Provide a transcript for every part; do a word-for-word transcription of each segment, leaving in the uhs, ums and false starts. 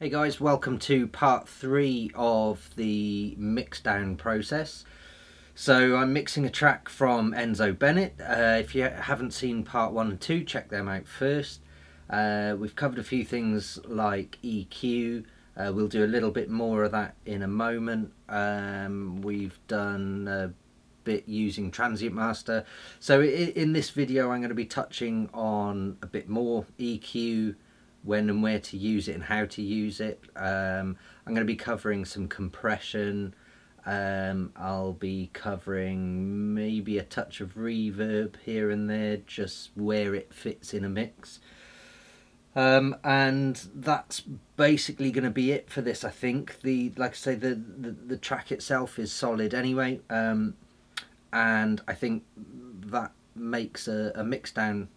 Hey guys, welcome to part three of the mixdown process. So I'm mixing a track from Enzo Bennett. Uh, if you haven't seen part one and two, check them out first. Uh, we've covered a few things like E Q. Uh, we'll do a little bit more of that in a moment. Um, we've done a bit using Transient Master. So in this video I'm going to be touching on a bit more E Q, when and where to use it and how to use it. Um, I'm going to be covering some compression. Um, I'll be covering maybe a touch of reverb here and there, just where it fits in a mix. Um, and that's basically going to be it for this, I think. The like I say, the, the, the track itself is solid anyway. Um, and I think that makes a, a mixdown.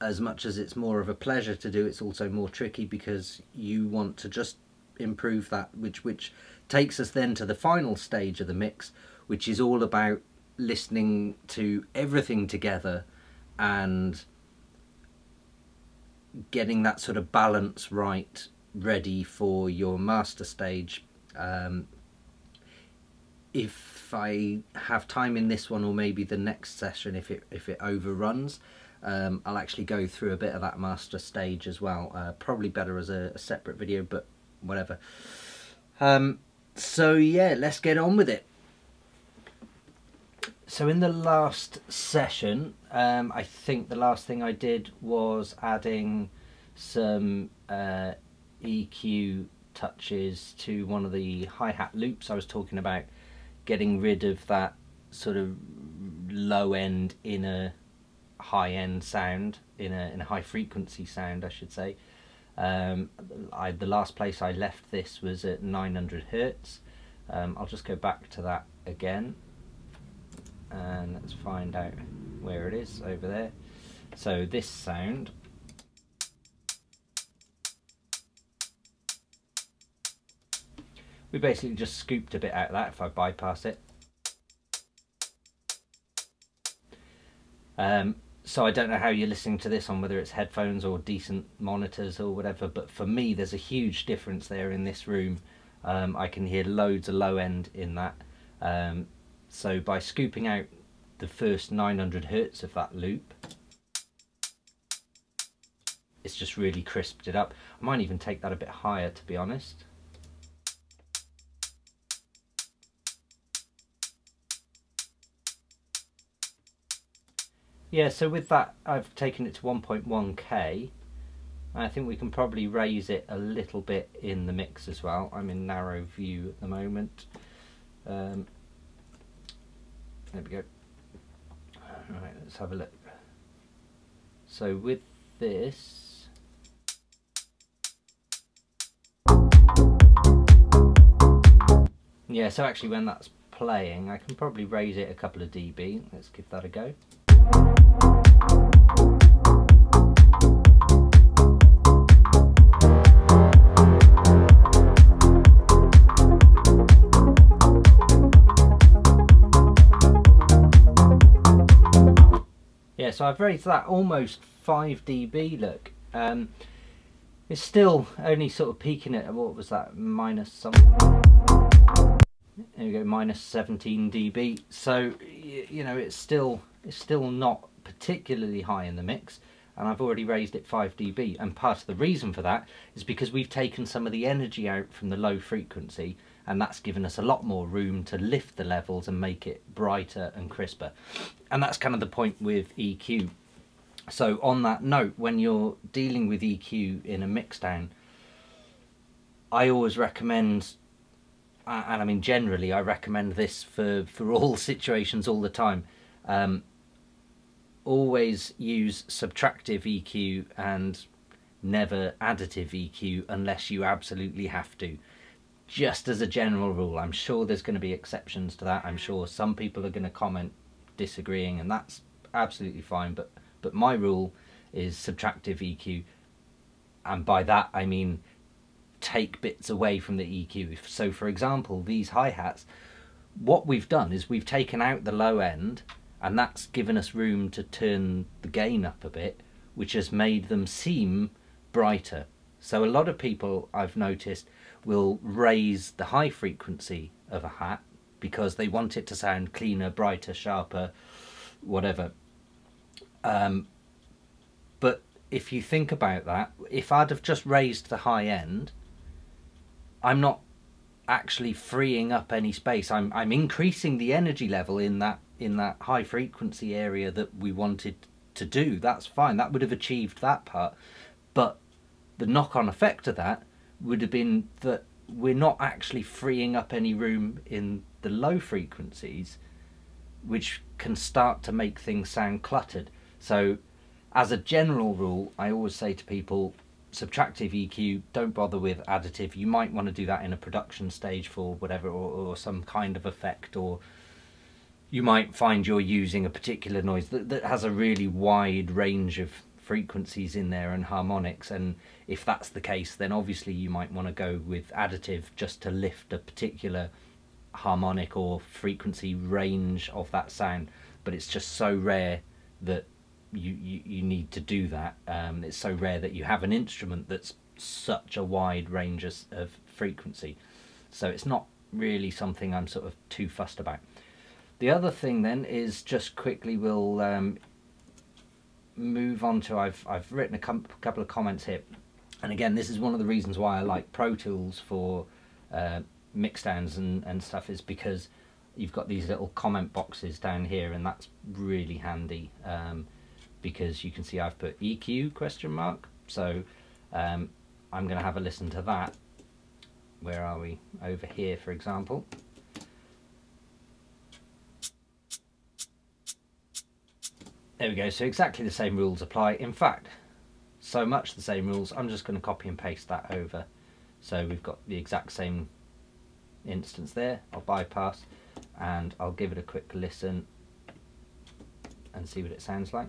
As much as it's more of a pleasure to do, it's also more tricky because you want to just improve that, which which takes us then to the final stage of the mix, which is all about listening to everything together and getting that sort of balance right, ready for your master stage. Um, if I have time in this one, or maybe the next session if it if it overruns, Um, I'll actually go through a bit of that master stage as well. Uh, probably better as a, a separate video, but whatever. Um, so yeah, let's get on with it. So in the last session, um, I think the last thing I did was adding some uh, E Q touches to one of the hi-hat loops. I was talking about getting rid of that sort of low-end inner high-end sound, in a, in a high-frequency sound, I should say. Um, I, the last place I left this was at nine hundred hertz. Um, I'll just go back to that again, and let's find out where it is over there. So this sound. We basically just scooped a bit out of that if I bypass it. Um, So I don't know how you're listening to this on, whether it's headphones or decent monitors or whatever, but for me there's a huge difference there in this room. Um, I can hear loads of low end in that. Um, so by scooping out the first nine hundred hertz of that loop, it's just really crisped it up. I might even take that a bit higher, to be honest. Yeah, so with that, I've taken it to one point one K. I think we can probably raise it a little bit in the mix as well. I'm in narrow view at the moment. Um, there we go. All right, let's have a look. So with this, yeah, so actually when that's playing, I can probably raise it a couple of dB. Let's give that a go. Yeah, so I've raised that almost five dB, look. Um, it's still only sort of peaking at, what was that, minus something? There we go, minus seventeen dB. So, you know, it's still it's still not particularly high in the mix, and I've already raised it five dB. And part of the reason for that is because we've taken some of the energy out from the low frequency, and that's given us a lot more room to lift the levels and make it brighter and crisper. And that's kind of the point with E Q. So on that note, when you're dealing with E Q in a mixdown, I always recommend, and I mean generally I recommend this for, for all situations all the time, um, always use subtractive E Q and never additive E Q unless you absolutely have to, just as a general rule. I'm sure there's going to be exceptions to that. I'm sure some people are going to comment disagreeing, and that's absolutely fine, but, but my rule is subtractive E Q, and by that I mean take bits away from the E Q. So for example, these hi-hats, what we've done is we've taken out the low end, and that's given us room to turn the gain up a bit, which has made them seem brighter. So a lot of people I've noticed will raise the high frequency of a hat because they want it to sound cleaner, brighter, sharper, whatever. Um, but if you think about that, if I'd have just raised the high end, I'm not actually freeing up any space. I'm I'm increasing the energy level in that in that high frequency area that we wanted to do. That's fine. That would have achieved that part. But the knock-on effect of that would have been that we're not actually freeing up any room in the low frequencies, which can start to make things sound cluttered. So as a general rule, I always say to people, subtractive E Q, don't bother with additive. You might want to do that in a production stage for whatever, or, or some kind of effect, or you might find you're using a particular noise that, that has a really wide range of frequencies in there and harmonics, and if that's the case, then obviously you might want to go with additive just to lift a particular harmonic or frequency range of that sound. But it's just so rare that you you, you need to do that. Um, it's so rare that you have an instrument that's such a wide range of, of frequency, so it's not really something I'm sort of too fussed about. The other thing then is just quickly we'll um, move on to, I've, I've written a couple of comments here, and again this is one of the reasons why I like Pro Tools for uh, mixdowns and, and stuff, is because you've got these little comment boxes down here, and that's really handy um, because you can see I've put E Q question mark, so um, I'm going to have a listen to that. Where are we? Over here, for example. There we go, so exactly the same rules apply. In fact, so much the same rules, I'm just going to copy and paste that over. So we've got the exact same instance there. I'll bypass and I'll give it a quick listen and see what it sounds like.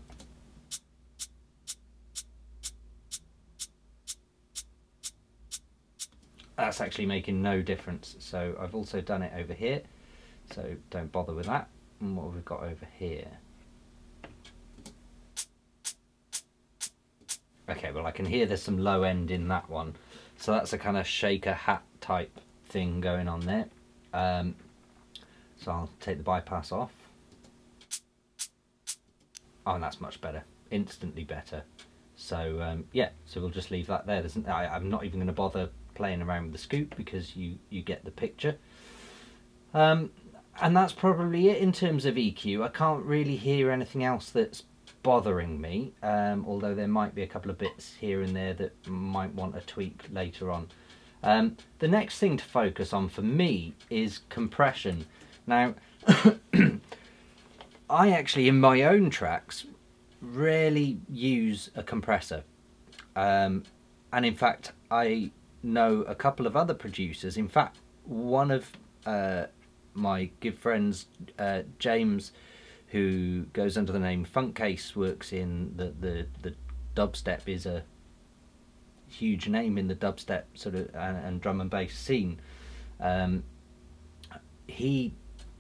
That's actually making no difference. So I've also done it over here, so don't bother with that. And what have we got over here? Okay, well I can hear there's some low end in that one, so that's a kind of shaker hat type thing going on there. Um, so I'll take the bypass off. Oh, and that's much better, instantly better. So um, yeah, so we'll just leave that there. There's, I, I'm not even going to bother playing around with the scoop because you you get the picture. Um, and that's probably it in terms of E Q. I can't really hear anything else that's bothering me, um, although there might be a couple of bits here and there that might want a tweak later on. Um, the next thing to focus on for me is compression. Now I actually in my own tracks rarely use a compressor, um, and in fact I know a couple of other producers. In fact, one of uh, my good friends, uh, James, who goes under the name Funkcase, works in the, the, the dubstep, is a huge name in the dubstep sort of and, and drum and bass scene. Um, he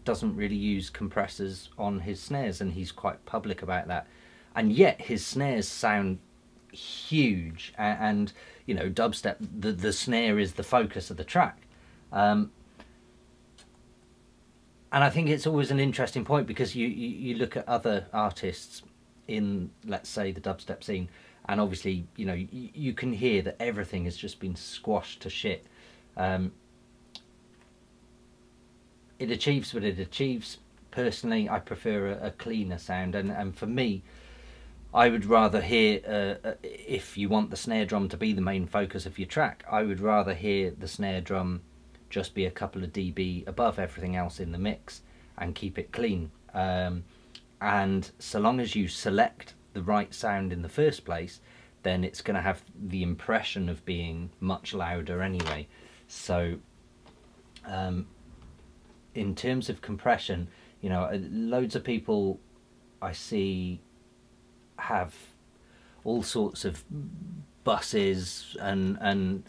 doesn't really use compressors on his snares, and he's quite public about that. And yet his snares sound huge, and, and you know, dubstep, the, the snare is the focus of the track. Um, And I think it's always an interesting point, because you, you, you look at other artists in, let's say, the dubstep scene, and obviously, you know, you, you can hear that everything has just been squashed to shit. Um, it achieves what it achieves. Personally, I prefer a, a cleaner sound, and, and for me, I would rather hear, uh, if you want the snare drum to be the main focus of your track, I would rather hear the snare drum just be a couple of dB above everything else in the mix and keep it clean. Um, and so long as you select the right sound in the first place, then it's going to have the impression of being much louder anyway. So um, in terms of compression, you know, loads of people I see have all sorts of buses and and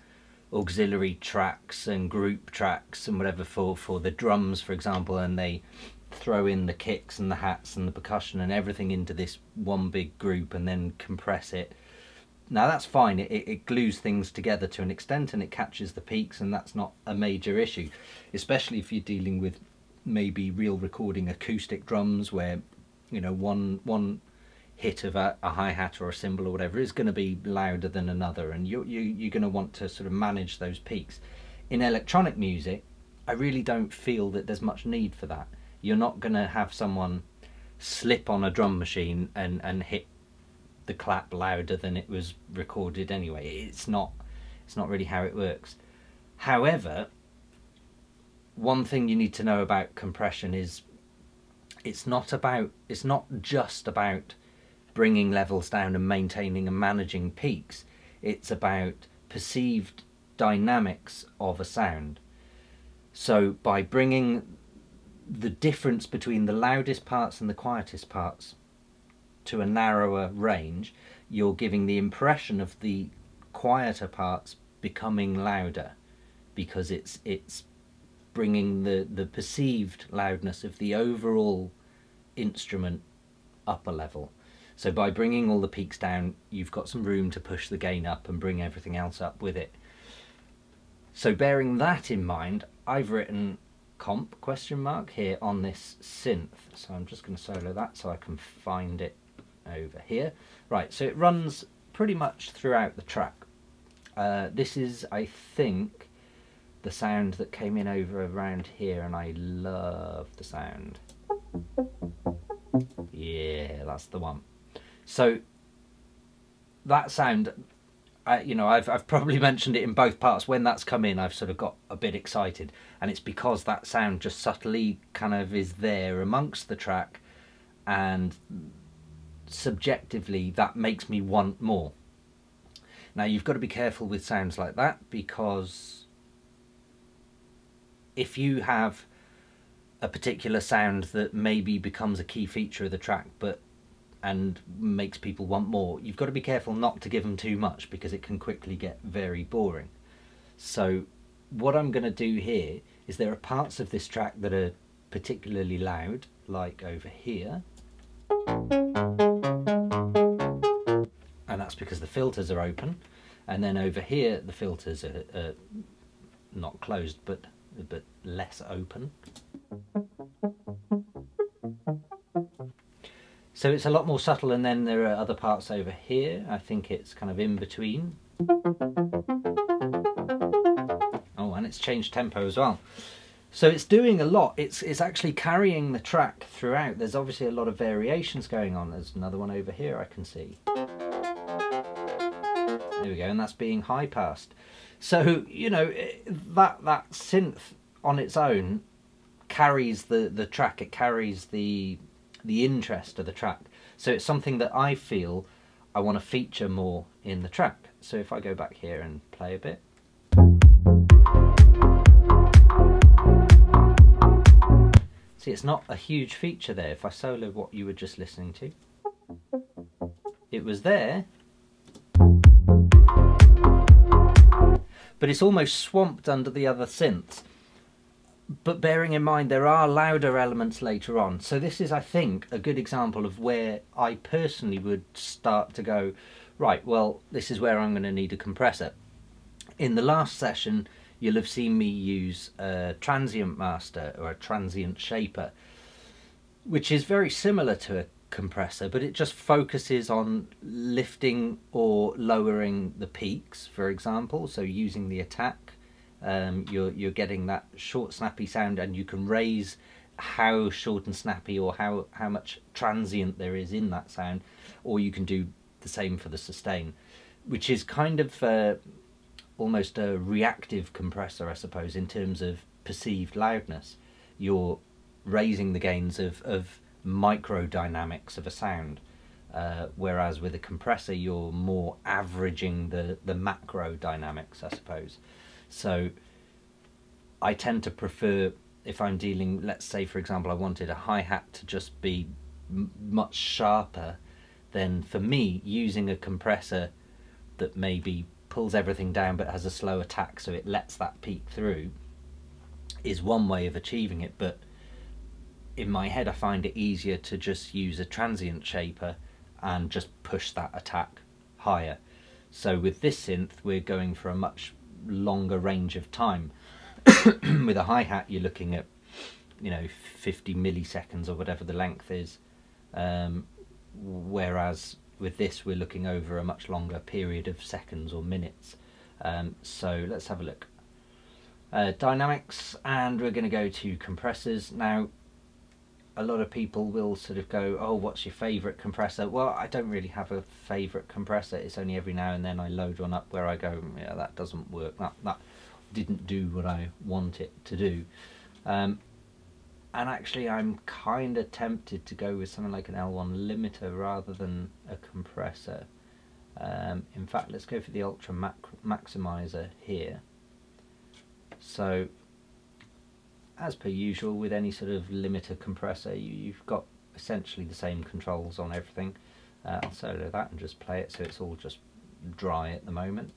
auxiliary tracks and group tracks and whatever for for the drums, for example, and they throw in the kicks and the hats and the percussion and everything into this one big group and then compress it Now that's fine, it, it glues things together to an extent and it catches the peaks, and that's not a major issue, especially if you're dealing with maybe real recording acoustic drums where, you know, one one hit of a, a hi-hat or a cymbal or whatever is going to be louder than another, and you, you, you're going to want to sort of manage those peaks. In electronic music, I really don't feel that there's much need for that. You're not going to have someone slip on a drum machine and, and hit the clap louder than it was recorded anyway. It's not, it's not really how it works. However, one thing you need to know about compression is it's not about, it's not just about bringing levels down and maintaining and managing peaks. It's about perceived dynamics of a sound. So by bringing the difference between the loudest parts and the quietest parts to a narrower range, you're giving the impression of the quieter parts becoming louder, because it's it's bringing the the perceived loudness of the overall instrument up a level. So by bringing all the peaks down, you've got some room to push the gain up and bring everything else up with it. So bearing that in mind, I've written comp question mark here on this synth, so I'm just going to solo that so I can find it over here. Right, so it runs pretty much throughout the track. Uh, this is, I think, the sound that came in over around here, and I love the sound. Yeah, that's the one. So that sound, I, you know, I've, I've probably mentioned it in both parts. When that's come in, I've sort of got a bit excited, and it's because that sound just subtly kind of is there amongst the track, and subjectively that makes me want more. Now you've got to be careful with sounds like that, because if you have a particular sound that maybe becomes a key feature of the track but and makes people want more, you've got to be careful not to give them too much, because it can quickly get very boring. So what I'm going to do here is, there are parts of this track that are particularly loud, like over here, and that's because the filters are open, and then over here the filters are, are not closed but but less open. So it's a lot more subtle, and then there are other parts over here. I think it's kind of in between. Oh, and it's changed tempo as well. So it's doing a lot. It's, it's actually carrying the track throughout. There's obviously a lot of variations going on. There's another one over here I can see. There we go, and that's being high-passed. So, you know, that, that synth on its own carries the, the track. It carries the... the interest of the track. So it's something that I feel I want to feature more in the track. So if I go back here and play a bit. See, it's not a huge feature there. If I solo what you were just listening to, it was there, but it's almost swamped under the other synths. But bearing in mind, there are louder elements later on. So this is, I think, a good example of where I personally would start to go, right, well, this is where I'm going to need a compressor. In the last session, you'll have seen me use a transient master or a transient shaper, which is very similar to a compressor, but it just focuses on lifting or lowering the peaks, for example. So using the attack, Um, you're, you're getting that short snappy sound, and you can raise how short and snappy or how, how much transient there is in that sound, or you can do the same for the sustain, which is kind of uh, almost a reactive compressor, I suppose, in terms of perceived loudness. You're raising the gains of, of micro dynamics of a sound, uh, whereas with a compressor you're more averaging the, the macro dynamics, I suppose. So I tend to prefer, if I'm dealing, let's say for example I wanted a hi-hat to just be m much sharper, then for me using a compressor that maybe pulls everything down but has a slow attack so it lets that peak through is one way of achieving it. But in my head I find it easier to just use a transient shaper and just push that attack higher. So with this synth, we're going for a much longer range of time. With a hi-hat, you're looking at, you know, fifty milliseconds or whatever the length is. Um, whereas with this, we're looking over a much longer period of seconds or minutes. Um, so let's have a look. Uh, dynamics, and we're going to go to compressors. Now, a lot of people will sort of go, oh, what's your favourite compressor? Well, I don't really have a favourite compressor. It's only every now and then I load one up where I go, yeah, that doesn't work. That, that didn't do what I want it to do. Um, and actually, I'm kind of tempted to go with something like an L one limiter rather than a compressor. Um, in fact, let's go for the Ultra Maximizer here. So, as per usual with any sort of limiter compressor, you, you've got essentially the same controls on everything. Uh, I'll solo that and just play it so it's all just dry at the moment.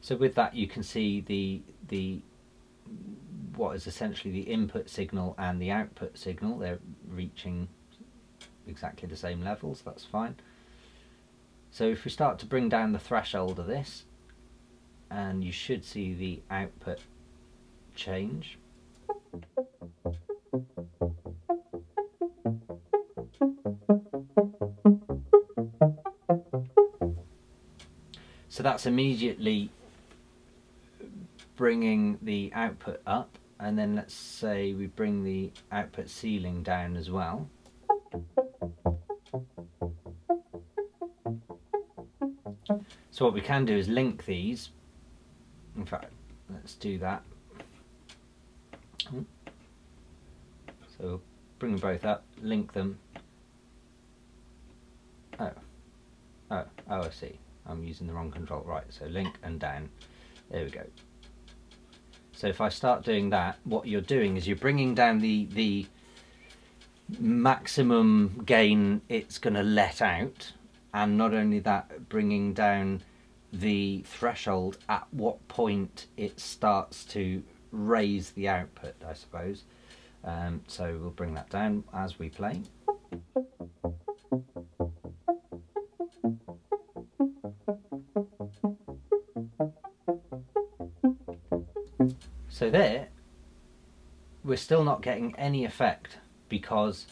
So with that you can see the the what is essentially the input signal and the output signal. They're reaching exactly the same levels, that's fine. So if we start to bring down the threshold of this, and you should see the output change. So that's immediately bringing the output up, and then let's say we bring the output ceiling down as well. So what we can do is link these. In fact, let's do that. So we'll bring them both up, link them. Oh, oh, oh! I see. I'm using the wrong control. Right. So link and down. There we go. So if I start doing that, what you're doing is you're bringing down the the maximum gain it's going to let out. And not only that, bringing down the threshold at what point it starts to raise the output, I suppose. Um, so we'll bring that down as we play. So there, we're still not getting any effect because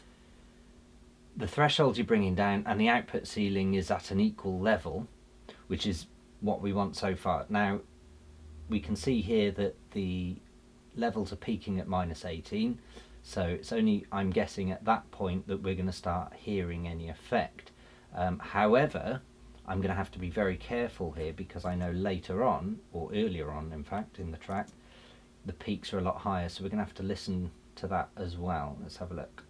the threshold you're bringing down and the output ceiling is at an equal level, which is what we want so far. Now, we can see here that the levels are peaking at minus eighteen, so it's only, I'm guessing, at that point that we're going to start hearing any effect. Um, however, I'm going to have to be very careful here because I know later on, or earlier on in fact, in the track, the peaks are a lot higher, so we're going to have to listen to that as well. Let's have a look.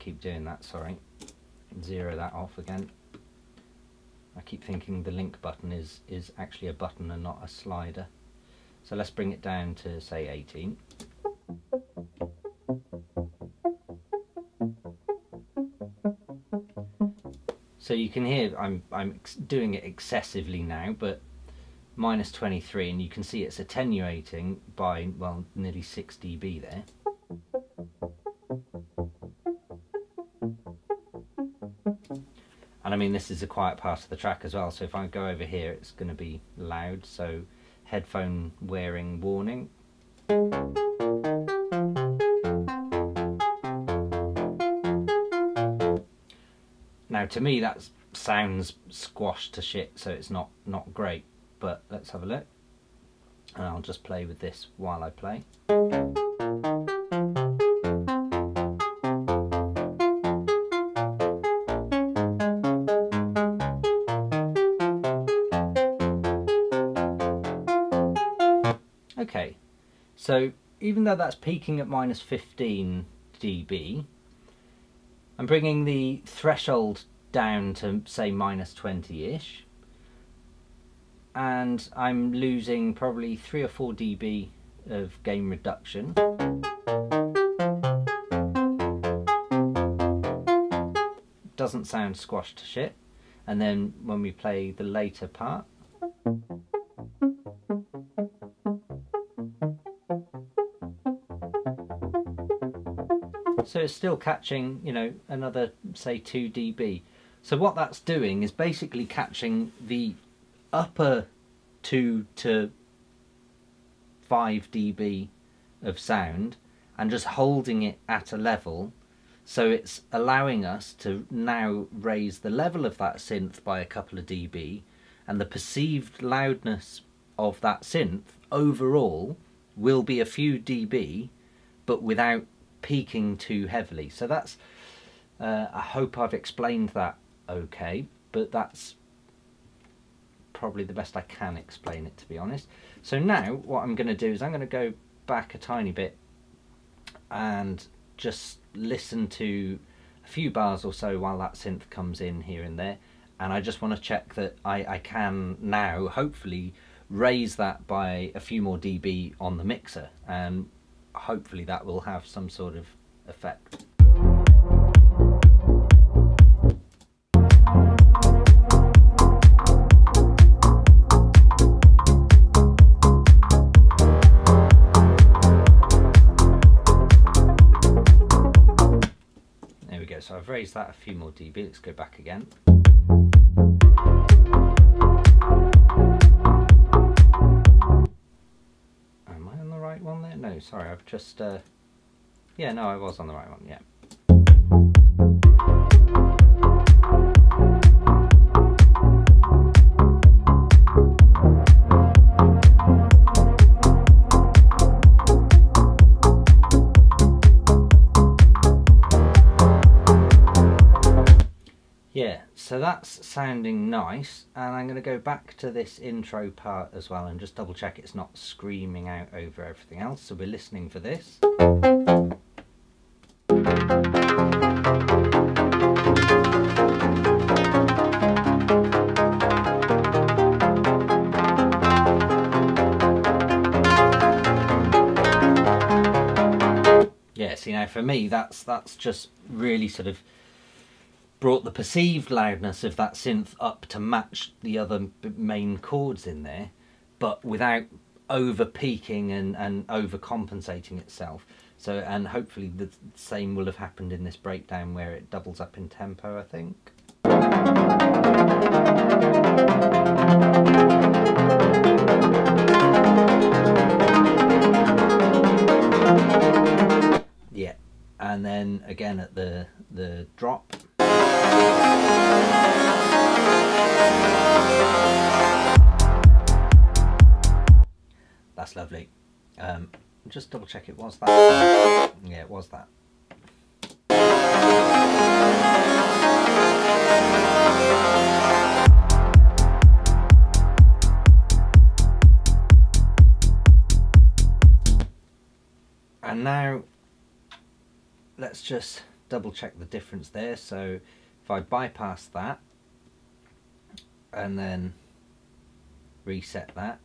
Keep doing that, sorry. Zero that off again. I keep thinking the link button is is actually a button and not a slider. So let's bring it down to say eighteen. So you can hear I'm I'm doing it excessively now, but minus twenty-three, and you can see it's attenuating by, well, nearly six d B there. And I mean, this is a quiet part of the track as well, so if I go over here it's going to be loud, so headphone wearing warning. Now to me that sounds squashed to shit, so it's not, not great, but let's have a look. And I'll just play with this while I play. Okay, so even though that's peaking at minus fifteen d B, I'm bringing the threshold down to say minus twenty-ish, and I'm losing probably three or four d B of gain reduction. Doesn't sound squashed to shit. And then when we play the later part, so it's still catching, you know, another say two D B. So what that's doing is basically catching the upper two to five D B of sound and just holding it at a level, so it's allowing us to now raise the level of that synth by a couple of dB, and the perceived loudness of that synth overall will be a few dB, but without peaking too heavily. So that's, uh, I hope I've explained that okay, but that's probably the best I can explain it, to be honest. So now what I'm going to do is I'm going to go back a tiny bit and just listen to a few bars or so while that synth comes in here and there, and I just want to check that I, I can now hopefully raise that by a few more dB on the mixer, and hopefully that will have some sort of effect. There we go, so I've raised that a few more dB. Let's go back again. No, sorry, I've just, uh, yeah, no, I was on the right one, yeah. Yeah, so that's sounding nice, and I'm going to go back to this intro part as well and just double check it's not screaming out over everything else. So we're listening for this. Yeah, see, now for me that's that's just really sort of brought the perceived loudness of that synth up to match the other main chords in there, but without over peaking and, and over compensating itself. So, and hopefully the same will have happened in this breakdown where it doubles up in tempo, I think. Yeah, and then again at the, the drop. That's lovely. Um, just double check it was that. Yeah, it was that. And now let's just double check the difference there. So if I bypass that and then reset that.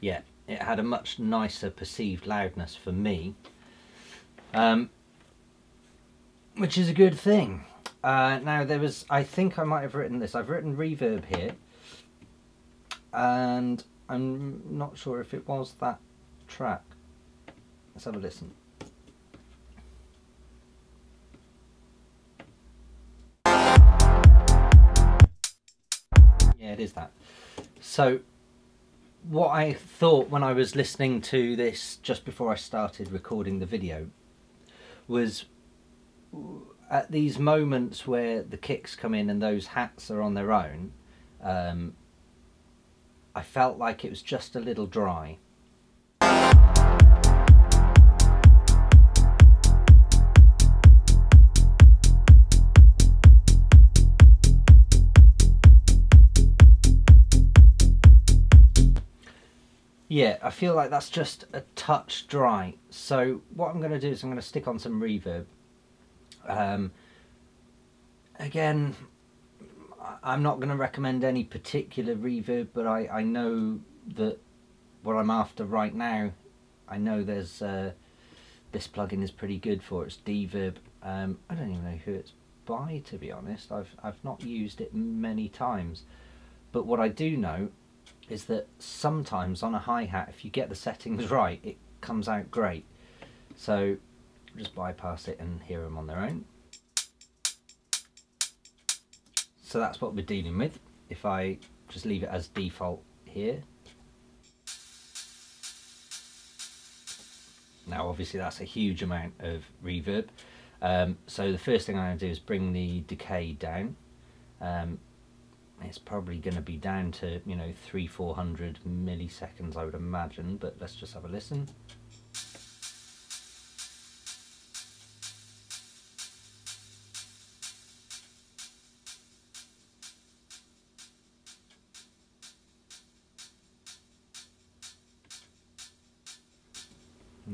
Yeah, it had a much nicer perceived loudness for me, um, which is a good thing. Uh, now there was, I think I might have written this, I've written reverb here, and I'm not sure if it was that track. Let's have a listen. Yeah, it is that. So what I thought when I was listening to this just before I started recording the video was, at these moments where the kicks come in and those hats are on their own, um, I felt like it was just a little dry. Yeah, I feel like that's just a touch dry. So what I'm going to do is I'm going to stick on some reverb. Um, again, I'm not going to recommend any particular reverb, but I, I know that what I'm after right now, I know there's uh, this plugin is pretty good for it. It's D-verb. Um, I don't even know who it's by, to be honest. I've, I've not used it many times, but what I do know is that sometimes on a hi-hat, if you get the settings right, it comes out great. So just bypass it and hear them on their own. So that's what we're dealing with. If I just leave it as default here. Now obviously that's a huge amount of reverb. Um, so the first thing I'm going to do is bring the decay down. Um, it's probably going to be down to, you know, three, four hundred milliseconds, I would imagine, but let's just have a listen.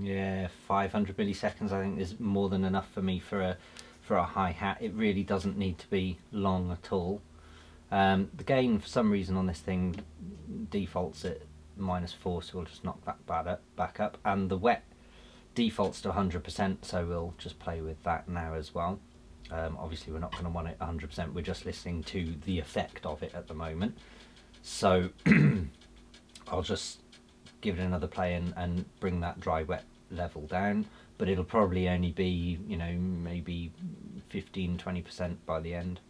Yeah, five hundred milliseconds I think is more than enough for me for a for a hi-hat. It really doesn't need to be long at all. Um, the gain for some reason on this thing defaults at minus four, so we'll just knock that back back up, and the wet defaults to one hundred percent, so we'll just play with that now as well. Um, obviously we're not going to want it one hundred percent, we're just listening to the effect of it at the moment, so I'll just give it another play and, and bring that dry wet level down, but it'll probably only be, you know, maybe fifteen to twenty percent by the end.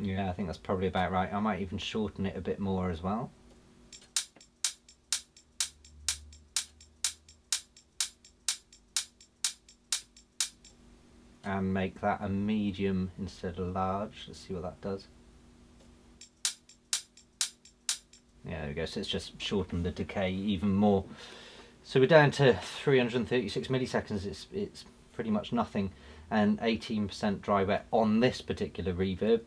Yeah, I think that's probably about right. I might even shorten it a bit more as well. And make that a medium instead of large. Let's see what that does. Yeah, there we go. So it's just shortened the decay even more. So we're down to three hundred thirty-six milliseconds. It's it's pretty much nothing. And eighteen percent dry wet on this particular reverb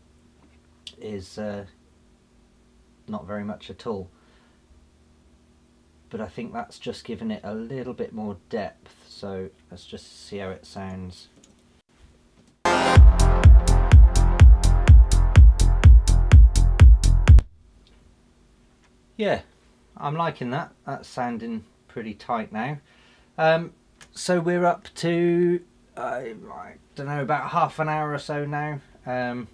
is uh, not very much at all. But I think that's just giving it a little bit more depth. So let's just see how it sounds. Yeah, I'm liking that. That's sounding pretty tight now. Um, so we're up to, uh, I don't know, about half an hour or so now. Um,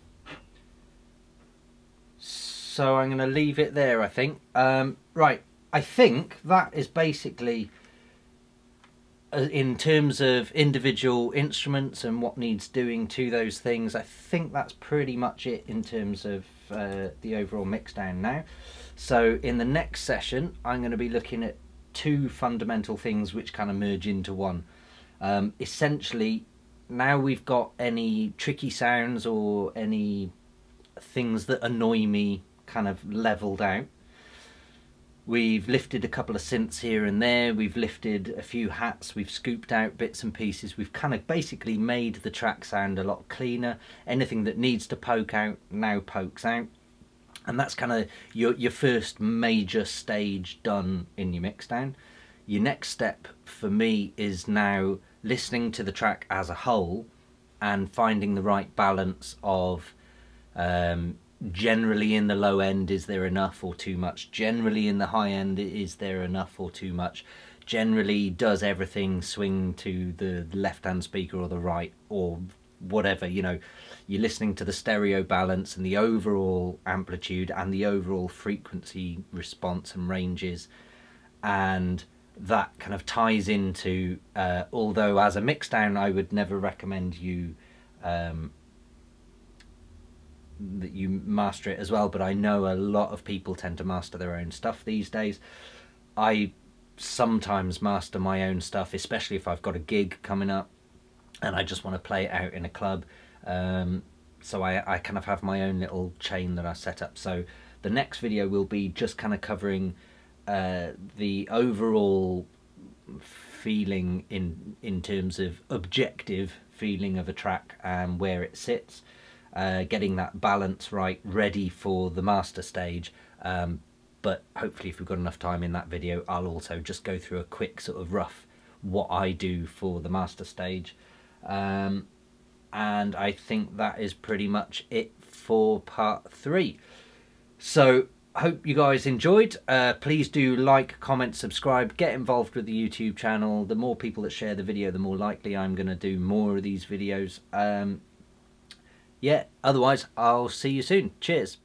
so I'm going to leave it there, I think. Um, right, I think that is basically, uh, in terms of individual instruments and what needs doing to those things, I think that's pretty much it in terms of uh, the overall mix down now. So in the next session, I'm going to be looking at two fundamental things which kind of merge into one. Um, essentially, now we've got any tricky sounds or any things that annoy me kind of leveled out. We've lifted a couple of synths here and there. We've lifted a few hats. We've scooped out bits and pieces. We've kind of basically made the track sound a lot cleaner. Anything that needs to poke out now pokes out. And that's kind of your, your first major stage done in your mix down. Your next step for me is now listening to the track as a whole and finding the right balance of um, generally in the low end, is there enough or too much? Generally in the high end, is there enough or too much? Generally, does everything swing to the left-hand speaker or the right or whatever, you know? You're listening to the stereo balance and the overall amplitude and the overall frequency response and ranges, and that kind of ties into, uh, although as a mix down I would never recommend you um, that you master it as well, but I know a lot of people tend to master their own stuff these days. I sometimes master my own stuff, especially if I've got a gig coming up and I just want to play it out in a club. Um, so I, I kind of have my own little chain that I set up. So the next video will be just kind of covering uh, the overall feeling in in terms of objective feeling of a track and where it sits, uh, getting that balance right, ready for the master stage. Um, but hopefully if we've got enough time in that video, I'll also just go through a quick sort of rough what I do for the master stage. Um, And I think that is pretty much it for part three. So hope you guys enjoyed. Uh, please do like, comment, subscribe, get involved with the YouTube channel. The more people that share the video, the more likely I'm going to do more of these videos. Um, yeah, otherwise I'll see you soon. Cheers.